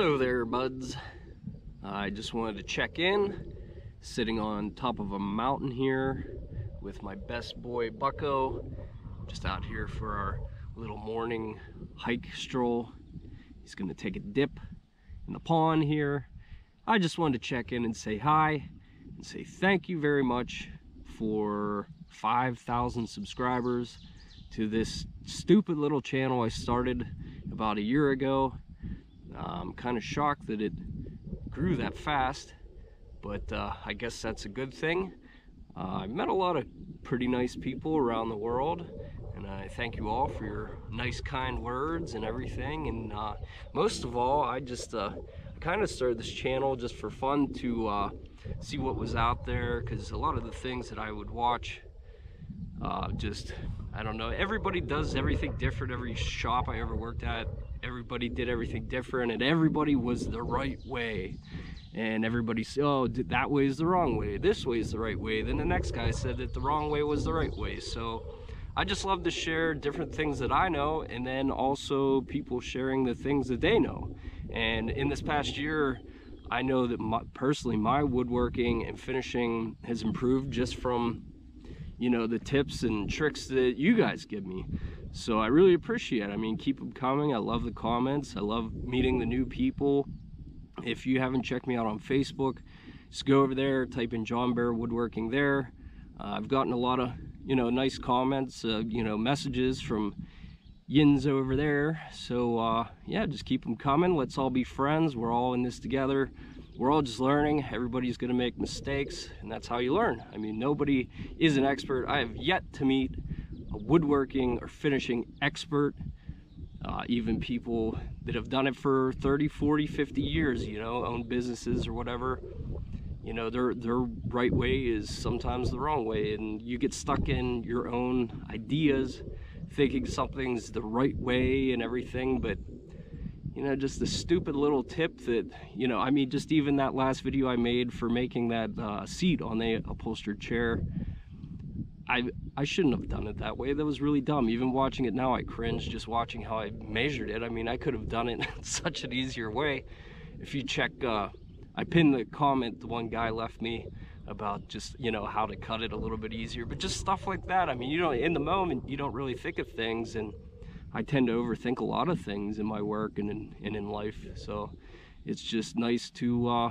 Hello there, buds. I just wanted to check in. Sitting on top of a mountain here with my best boy Bucco. Just out here for our little morning hike stroll. He's gonna take a dip in the pond here. I just wanted to check in and say hi and say thank you very much for 5,000 subscribers to this stupid little channel I started about a year ago. I'm kind of shocked that it grew that fast, but I guess that's a good thing. I've met a lot of pretty nice people around the world, and I thank you all for your nice kind words and everything. And most of all, I just kind of started this channel just for fun to see what was out there, because a lot of the things that I would watch, I don't know, everybody does everything different. Every shop I ever worked at, everybody did everything different, and everybody was the right way, and everybody said, oh, that way is the wrong way, this way is the right way, then the next guy said that the wrong way was the right way. So I just love to share different things that I know, and then also people sharing the things that they know. And in this past year, I know that personally my woodworking and finishing has improved just from, you know, the tips and tricks that you guys give me. So I really appreciate it. I mean, keep them coming. I love the comments. I love meeting the new people. If you haven't checked me out on Facebook, just go over there, type in John Bear Woodworking there. I've gotten a lot of, you know, nice comments, you know, messages from yins over there. So yeah, just keep them coming. Let's all be friends. We're all in this together. We're all just learning. Everybody's gonna make mistakes, and that's how you learn. I mean, nobody is an expert. I have yet to meet a woodworking or finishing expert, even people that have done it for 30, 40, 50 years, you know, own businesses or whatever. You know, their right way is sometimes the wrong way, and you get stuck in your own ideas, thinking something's the right way and everything. But, you know, just the stupid little tip that, you know, I mean, just even that last video I made for making that seat on the upholstered chair, I shouldn't have done it that way. That was really dumb. Even watching it now, I cringe just watching how I measured it. I mean, I could have done it in such an easier way. If you check, I pinned the comment the one guy left me about just, you know, how to cut it a little bit easier, but just stuff like that. I mean, you don't, in the moment, you don't really think of things, and I tend to overthink a lot of things in my work and in life. So it's just nice to,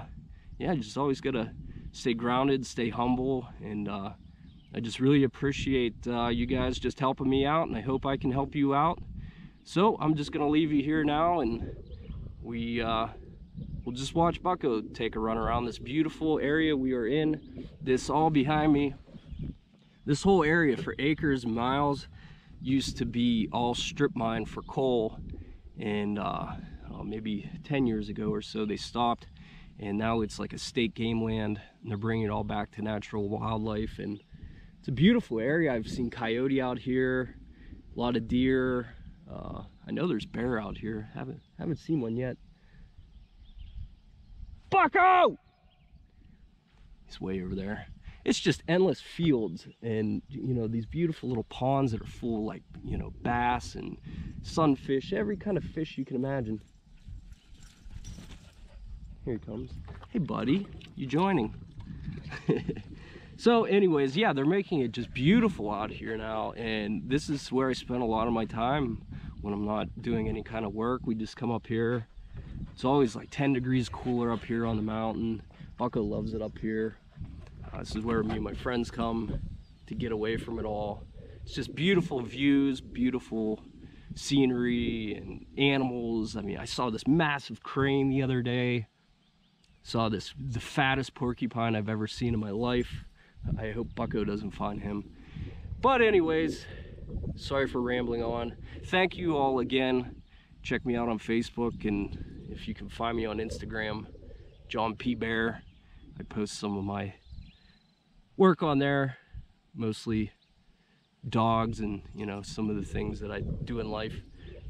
yeah, just always gotta stay grounded, stay humble, and I just really appreciate you guys just helping me out, and I hope I can help you out. So I'm just gonna leave you here now, and we'll just watch Bucco take a run around this beautiful area we are in. This all behind me, this whole area for acres, miles, used to be all strip mined for coal, and maybe 10 years ago or so they stopped, and now it's like a state game land, and they're bringing it all back to natural wildlife. And it's a beautiful area. I've seen coyote out here, a lot of deer. I know there's bear out here. Haven't seen one yet. Bucco! He's way over there. It's just endless fields, and, you know, these beautiful little ponds that are full of, like, you know, bass and sunfish, every kind of fish you can imagine. Here he comes. Hey, buddy, you joining? So anyways, yeah, they're making it just beautiful out here now, and this is where I spend a lot of my time when I'm not doing any kind of work. We just come up here. It's always like 10 degrees cooler up here on the mountain. Bucco loves it up here. This is where me and my friends come to get away from it all. It's just beautiful views, beautiful scenery and animals. I mean, I saw this massive crane the other day. Saw this, the fattest porcupine I've ever seen in my life. I hope Bucco doesn't find him. But anyways, sorry for rambling on. Thank you all again. Check me out on Facebook, and if you can find me on Instagram, John P. Bear. I post some of my work on there, mostly dogs and, you know, some of the things that I do in life.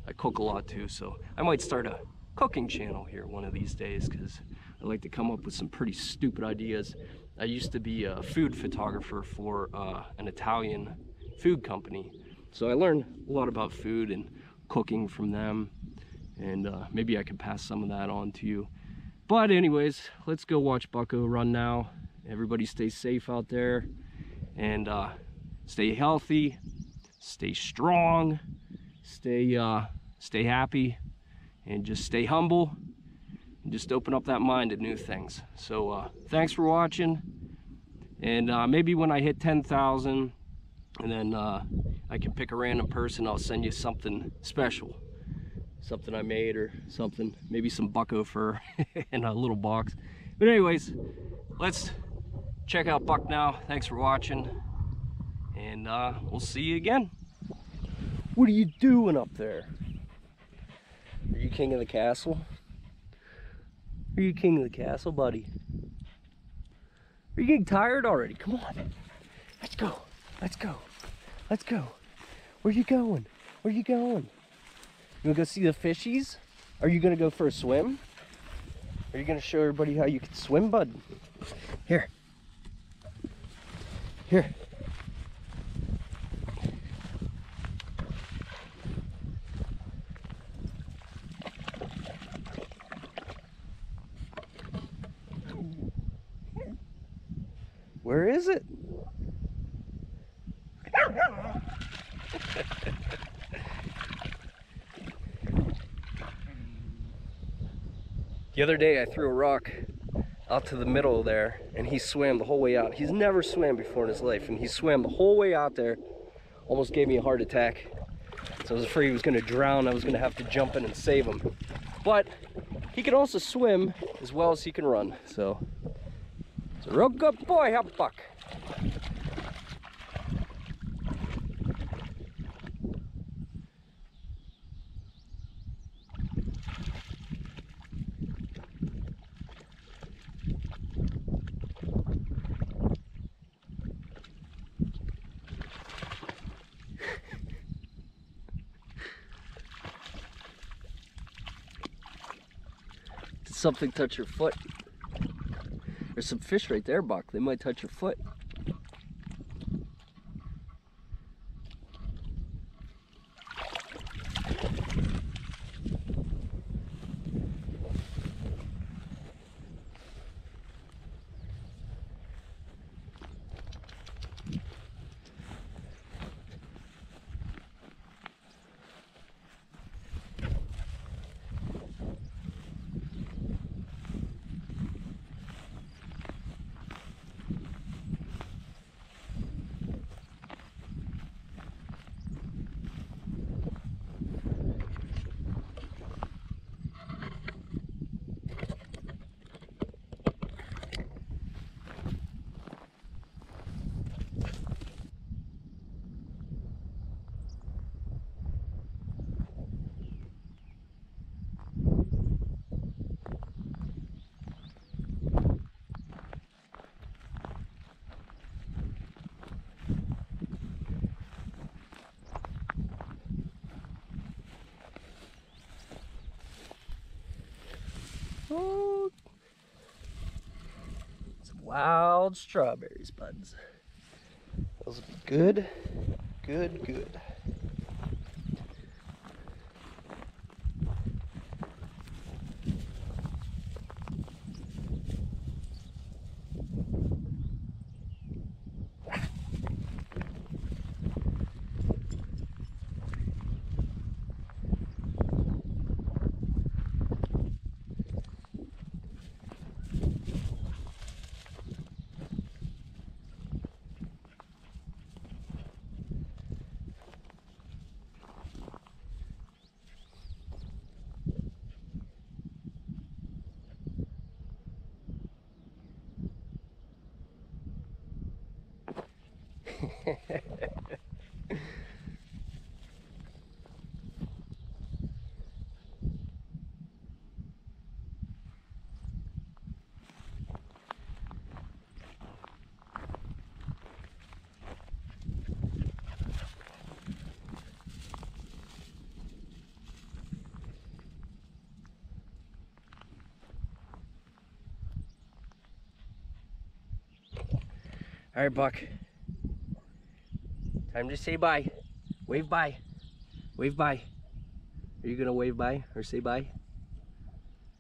I cook a lot too, so I might start a cooking channel here one of these days, because I like to come up with some pretty stupid ideas. I used to be a food photographer for an Italian food company. So I learned a lot about food and cooking from them. and maybe I could pass some of that on to you. But anyways, let's go watch Bucco run now. Everybody stay safe out there, and stay healthy, stay strong, stay happy, and just stay humble, and just open up that mind to new things. So thanks for watching, and maybe when I hit 10,000, and then I can pick a random person, I'll send you something special. Something I made or something, maybe some Bucco fur in a little box. But anyways, let's check out Buck now. Thanks for watching, and we'll see you again. What are you doing up there? Are you king of the castle? Are you king of the castle, buddy? Are you getting tired already? Come on, let's go, let's go, let's go. Where are you going? Where are you going? You gonna go see the fishies? Are you gonna go for a swim? Are you gonna show everybody how you can swim, bud? Here. Here. Where is it? The other day I threw a rock out to the middle there, and he swam the whole way out. He's never swam before in his life, and he swam the whole way out there. Almost gave me a heart attack. So I was afraid he was gonna drown. I was gonna have to jump in and save him. But he can also swim as well as he can run. So it's a real good boy, huh, Buck? Something touch your foot. There's some fish right there, Buck. They might touch your foot. Ooh. Some wild strawberries, buds. Those will be good, good, good. All right, Buck. Time to say bye. Wave bye. Wave bye. Are you gonna wave bye or say bye?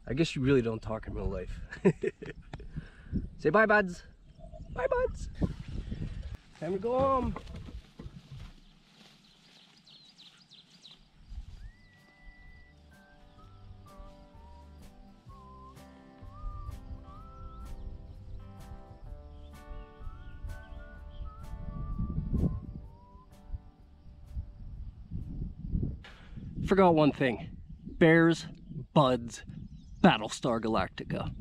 I guess you really don't talk in real life. Say bye, buds. Bye, buds. Time to go home. Forgot one thing. Bears, Buds, Battlestar Galactica.